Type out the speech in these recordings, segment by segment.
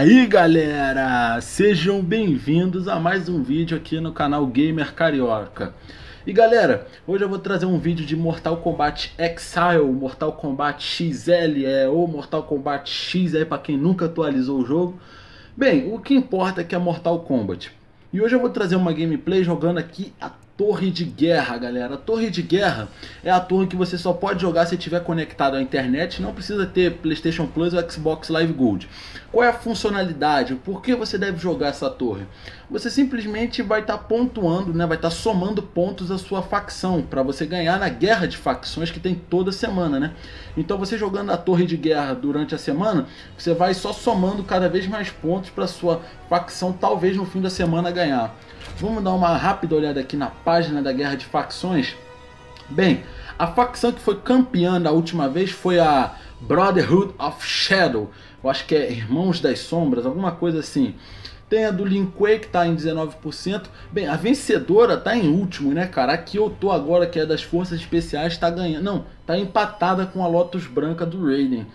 aí galera, sejam bem-vindos a mais um vídeo aqui no canal Gamer Carioca. E galera, hoje eu vou trazer um vídeo de Mortal Kombat Exile, Mortal Kombat XL, ou Mortal Kombat X aí pra quem nunca atualizou o jogo. Bem, o que importa é que é Mortal Kombat. E hoje eu vou trazer uma gameplay jogando aqui a Torre de Guerra, galera. A Torre de Guerra é a torre que você só pode jogar se estiver conectado à internet. Não precisa ter PlayStation Plus ou Xbox Live Gold. Qual é a funcionalidade? Por que você deve jogar essa torre? Você simplesmente vai estar pontuando, né? Vai estar somando pontos à sua facção para você ganhar na guerra de facções que tem toda semana, né? Então você jogando a Torre de Guerra durante a semana, você vai só somando cada vez mais pontos para sua facção, talvez no fim da semana ganhar. Vamos dar uma rápida olhada aqui na página da Guerra de Facções. Bem, a facção que foi campeã da última vez foi a Brotherhood of Shadow. Eu acho que é Irmãos das Sombras, alguma coisa assim. Tem a do Lin Kuei, que está em 19%. Bem, a vencedora está em último, né, cara? A que eu tô agora, que é das Forças Especiais, está ganhando. Não, está empatada com a Lotus Branca do Raiden.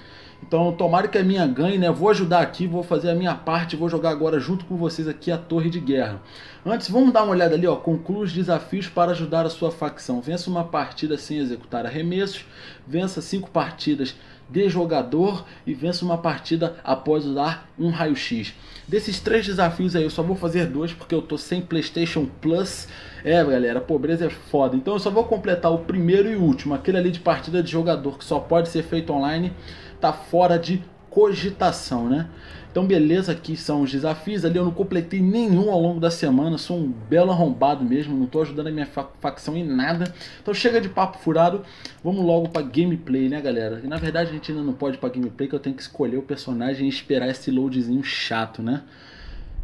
Então, tomara que a minha ganhe, né? Vou ajudar aqui, vou fazer a minha parte, vou jogar agora junto com vocês aqui a Torre de Guerra. Antes, vamos dar uma olhada ali, ó. Conclua os desafios para ajudar a sua facção. Vença uma partida sem executar arremessos, vença 5 partidas de jogador e vença uma partida após usar um raio-x. Desses 3 desafios aí, eu só vou fazer 2 porque eu tô sem PlayStation Plus. É, galera, a pobreza é foda. Então, eu só vou completar o primeiro e último, aquele ali de partida de jogador, que só pode ser feito online. Tá fora de cogitação, né? Então beleza, aqui são os desafios. Ali eu não completei nenhum ao longo da semana, sou um belo arrombado mesmo, não tô ajudando a minha facção em nada. Então chega de papo furado, vamos logo pra gameplay, né galera? E, na verdade a gente ainda não pode ir pra gameplay, que eu tenho que escolher o personagem e esperar esse loadzinho chato, né?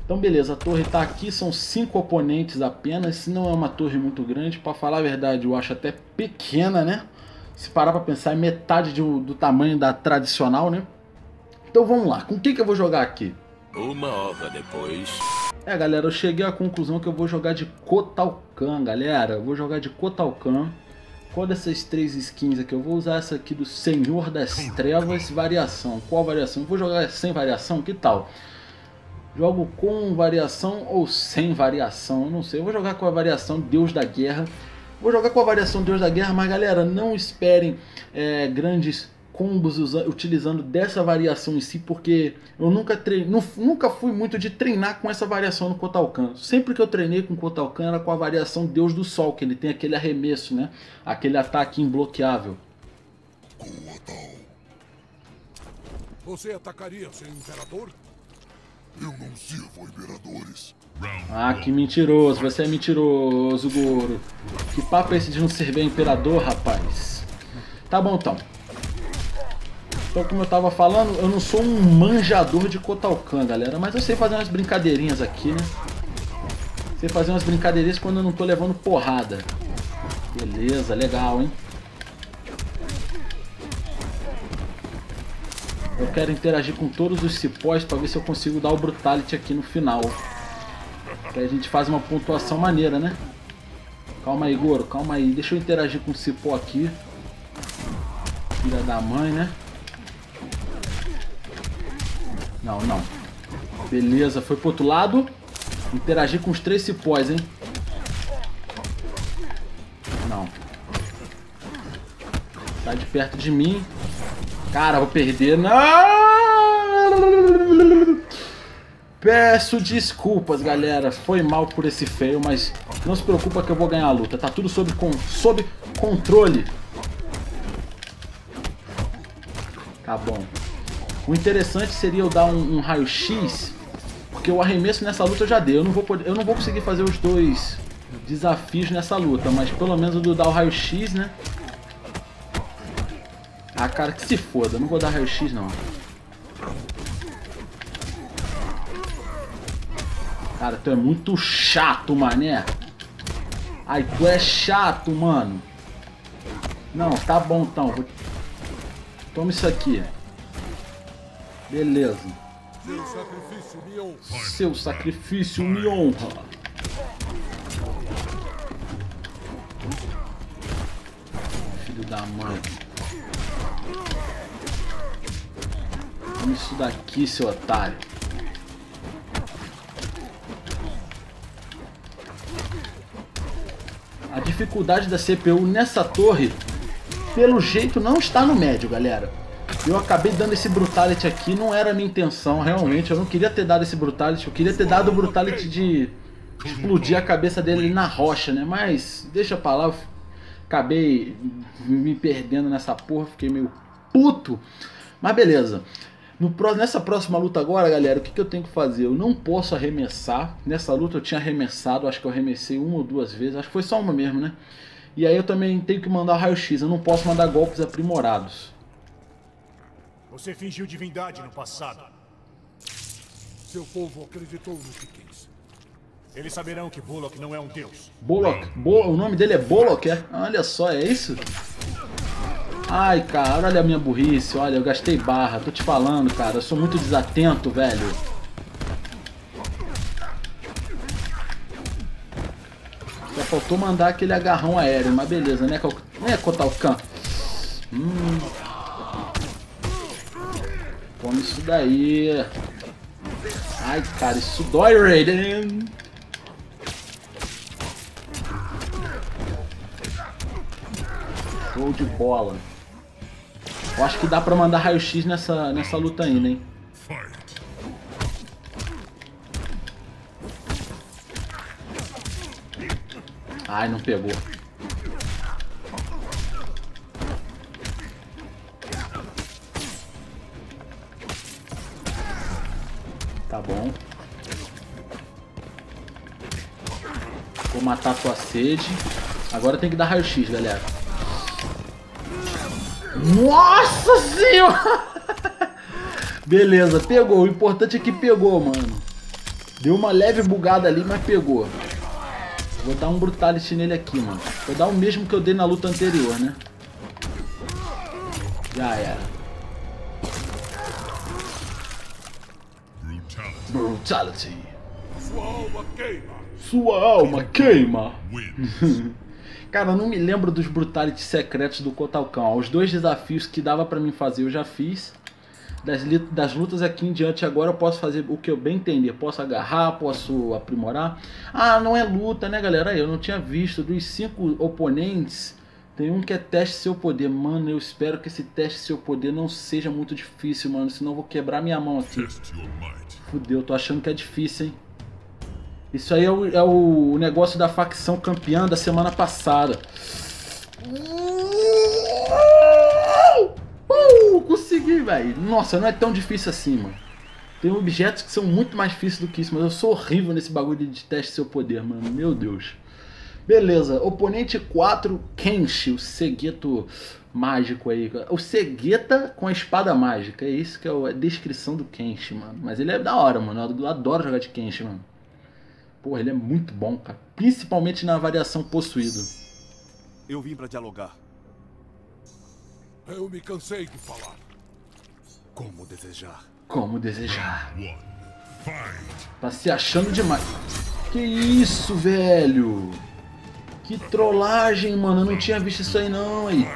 Então beleza, a torre tá aqui, são 5 oponentes apenas, não é uma torre muito grande, pra falar a verdade eu acho até pequena, né? Se parar para pensar, é metade do tamanho da tradicional, né? Então vamos lá, com quem que eu vou jogar aqui? Uma hora depois... É, galera, eu cheguei à conclusão que eu vou jogar de Kotal Kahn, galera. Eu vou jogar de Kotal Kahn. Qual dessas 3 skins aqui? Eu vou usar essa aqui do Senhor das Trevas, variação. Qual variação? Eu vou jogar sem variação, que tal? Jogo com variação ou sem variação? Eu não sei, eu vou jogar com a variação Deus da Guerra. Vou jogar com a variação Deus da Guerra, mas galera, não esperem grandes combos utilizando dessa variação em si, porque eu nunca fui muito de treinar com essa variação no Kotal Kahn. Sempre que eu treinei com o Kotal Kahn era com a variação Deus do Sol, que ele tem aquele arremesso, né? Aquele ataque imbloqueável. Você atacaria seu imperador? Eu não sirvo imperadores. Ah, que mentiroso, você é mentiroso, Goro. Que papo é esse de não servir imperador, rapaz? Tá bom, então. Então, como eu tava falando, eu não sou um manjador de Kotal Kahn, galera. Mas eu sei fazer umas brincadeirinhas aqui, né? Sei fazer umas brincadeirinhas quando eu não tô levando porrada. Beleza, legal, hein? Eu quero interagir com todos os cipós para ver se eu consigo dar o Brutality aqui no final. Que a gente faz uma pontuação maneira, né? Calma aí, Goro, calma aí. Deixa eu interagir com o cipó aqui. Filha da mãe, né? Não, não. Beleza, foi pro outro lado. Interagir com os 3 cipós, hein? Não. Sai de perto de mim. Cara, vou perder. Não! Peço desculpas, galera. Foi mal por esse fail, mas não se preocupa que eu vou ganhar a luta. Tá tudo sob controle. Tá bom. O interessante seria eu dar um raio-x, porque o arremesso nessa luta eu já dei. Eu não vou conseguir fazer os 2 desafios nessa luta, mas pelo menos eu vou dar o raio-x, né? Ah, cara, que se foda. Eu não vou dar raio-x, não. Cara, tu é muito chato, mané. Ai, tu é chato, mano. Não, tá bom, então. Toma isso aqui. Beleza. Seu sacrifício me honra. Filho da mãe. Toma isso daqui, seu otário. dificuldade da CPU nessa torre, pelo jeito, não está no médio, galera. Eu acabei dando esse Brutality aqui, não era a minha intenção, realmente. Eu não queria ter dado esse Brutality, eu queria ter dado o Brutality de explodir a cabeça dele na rocha, né? Mas, deixa pra lá, eu acabei me perdendo nessa porra, fiquei meio puto. Mas beleza. Nessa próxima luta agora, galera, o que eu tenho que fazer? Eu não posso arremessar. Nessa luta eu tinha arremessado, acho que eu arremessei uma ou duas vezes, acho que foi só uma mesmo, né? E aí eu também tenho que mandar raio-x, eu não posso mandar golpes aprimorados. Você fingiu divindade no passado. Seu povo acreditou no que quis. Eles saberão que Bolok não é um deus. Bolok? O nome dele é Bolok, é? Olha só, é isso? Ai, cara, olha a minha burrice, olha, eu gastei barra, tô te falando, cara, eu sou muito desatento, velho. Só faltou mandar aquele agarrão aéreo, mas beleza, né, Kotal Kahn? Come isso daí. Ai, cara, isso dói, Raiden. Show de bola. Eu acho que dá pra mandar raio-x nessa luta ainda, hein? Ai, não pegou. Tá bom. Vou matar a tua sede. Agora tem que dar raio-x, galera. Nossa senhora! Beleza, pegou. O importante é que pegou, mano. Deu uma leve bugada ali, mas pegou. Vou dar um Brutality nele aqui, mano. Vou dar o mesmo que eu dei na luta anterior, né? Já era. Brutality. Sua alma queima. Sua alma queima. Cara, eu não me lembro dos Brutalities secretos do Kotal Kahn. Os dois desafios que dava pra mim fazer eu já fiz. Das lutas aqui em diante agora eu posso fazer o que eu bem entender. Posso agarrar, posso aprimorar. Ah, não é luta, né, galera? Eu não tinha visto. Dos 5 oponentes, tem um que é teste seu poder. Mano, eu espero que esse teste seu poder não seja muito difícil, mano. Senão eu vou quebrar minha mão aqui. Fudeu, tô achando que é difícil, hein? Isso aí é o negócio da facção campeã da semana passada. Consegui, velho. Nossa, não é tão difícil assim, mano. Tem objetos que são muito mais difíceis do que isso, mas eu sou horrível nesse bagulho de teste seu poder, mano. Meu Deus. Beleza, oponente 4, Kenshi, o cegueto mágico aí. O cegueta com a espada mágica. É isso que é a descrição do Kenshi, mano. Mas ele é da hora, mano. Eu adoro jogar de Kenshi, mano. Porra, ele é muito bom, cara. Principalmente na variação possuído. Eu vim pra dialogar. Eu me cansei de falar. Como desejar. Como desejar. Tá se achando demais. Que isso, velho. Que trollagem, mano. Eu não tinha visto isso aí, não. Aí.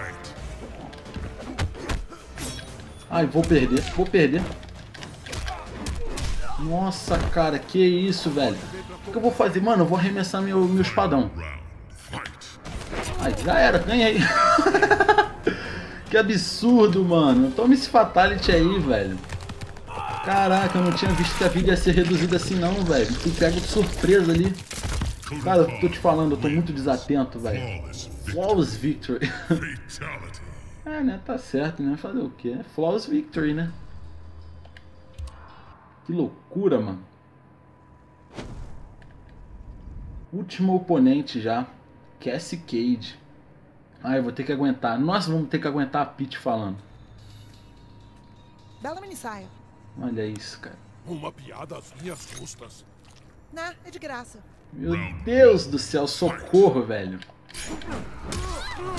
Ai, vou perder. Vou perder. Nossa, cara. Que isso, velho. O que eu vou fazer? Mano, eu vou arremessar meu espadão. Ai, já era, ganhei. Que absurdo, mano. Toma esse Fatality aí, velho. Caraca, eu não tinha visto que a vida ia ser reduzida assim não, velho. Tu pega de surpresa ali. Cara, eu tô te falando, eu tô muito desatento, velho. Flawless Victory. É, né, tá certo, né, fazer o quê? Flawless Victory, né. Que loucura, mano. Último oponente já, Cassie Cage. Ah, eu vou ter que aguentar. Nós vamos ter que aguentar a Peach falando. Bela minissaia. Olha isso, cara. Uma piada às minhas custas. Não, é de graça. Meu Deus do céu, socorro, velho.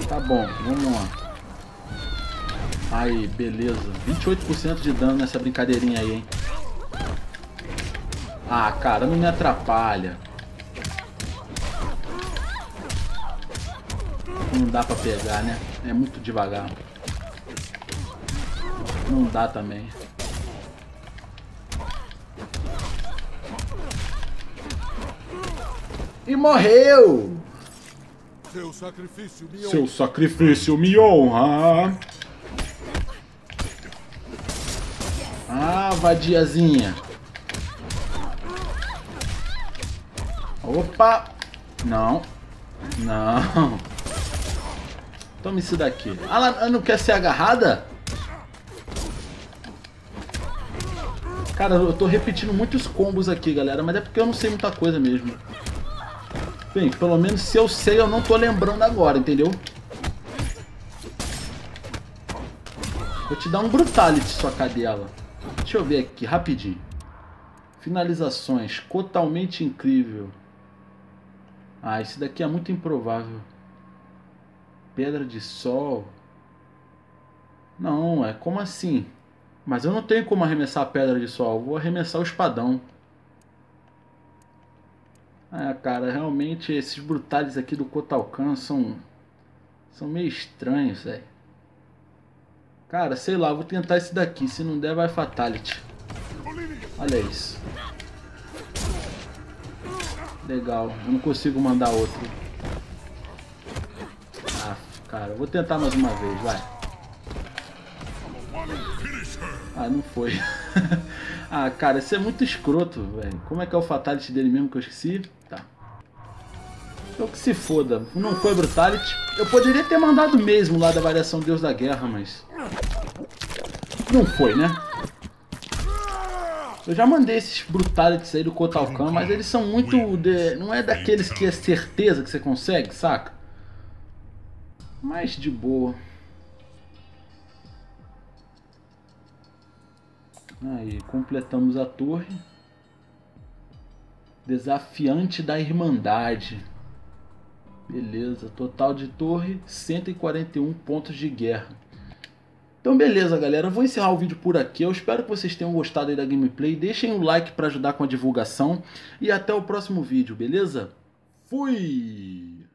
Tá bom, vamos lá. Aí, beleza. 28% de dano nessa brincadeirinha aí, hein. Ah, cara, não me atrapalha. Não dá pra pegar, né? É muito devagar. Não dá também. E morreu! Seu sacrifício me honra. Ah, vadiazinha. Opa. Não. Não. Toma isso daqui. Ela não quer ser agarrada? Cara, eu tô repetindo muitos combos aqui, galera. Mas é porque eu não sei muita coisa mesmo. Bem, pelo menos se eu sei, eu não tô lembrando agora, entendeu? Vou te dar um brutality, sua cadela. Deixa eu ver aqui, rapidinho. Finalizações. Totalmente incrível. Ah, esse daqui é muito improvável. Pedra de sol. Não, é como assim? Mas eu não tenho como arremessar a pedra de sol. Vou arremessar o espadão. Ah, cara, realmente esses brutais aqui do Kotal Kahn são meio estranhos, velho. Cara, sei lá, vou tentar esse daqui. Se não der, vai fatality. Olha isso. Legal, eu não consigo mandar outro. Ah, cara, eu vou tentar mais uma vez, vai. Ah, não foi. Ah, cara, isso é muito escroto, velho. Como é que é o fatality dele mesmo que eu esqueci? Tá. Então que se foda. Não foi brutality. Eu poderia ter mandado mesmo lá da variação Deus da Guerra, mas... não foi, né? Eu já mandei esses brutalities aí do Kotal Kahn, mas eles são muito... não é daqueles que é certeza que você consegue, saca? Mas de boa. Aí, completamos a torre. Desafiante da Irmandade. Beleza, total de torre, 141 pontos de guerra. Então beleza, galera, eu vou encerrar o vídeo por aqui. Eu espero que vocês tenham gostado aí da gameplay. Deixem um like para ajudar com a divulgação. E até o próximo vídeo, beleza? Fui!